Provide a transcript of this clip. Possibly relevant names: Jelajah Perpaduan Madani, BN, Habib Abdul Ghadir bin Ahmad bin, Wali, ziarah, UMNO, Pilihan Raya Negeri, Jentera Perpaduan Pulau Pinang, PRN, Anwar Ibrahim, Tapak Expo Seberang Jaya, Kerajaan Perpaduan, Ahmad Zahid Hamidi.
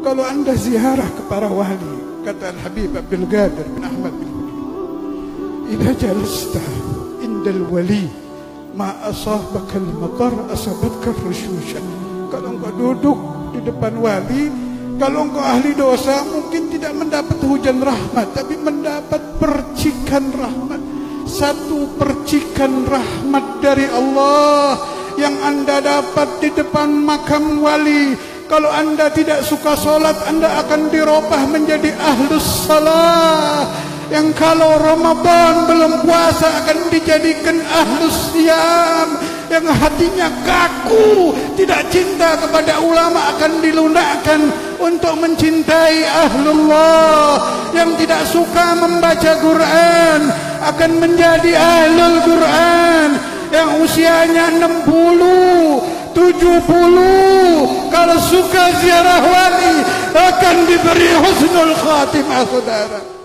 Kalau anda ziarah ke para wali, kata Habib Abdul Ghadir bin Ahmad bin, idza jalasta indal wali ma asabaka al-matar asabatka ar-rushusha. Kalau engkau duduk di depan wali, kalau engkau ahli dosa mungkin tidak mendapat hujan rahmat, tapi mendapat percikan rahmat. Satu percikan rahmat dari Allah yang anda dapat di depan makam wali. Kalau anda tidak suka solat, anda akan dirobah menjadi ahlus salah, yang kalau Ramadan belum puasa akan dijadikan ahlus siyam, yang hatinya kaku tidak cinta kepada ulama akan dilunakkan untuk mencintai ahlullah, yang tidak suka membaca Quran akan menjadi ahlul Quran, yang usianya 60, 70 kalau suka ziarah wali akan diberi husnul khatimah, saudara.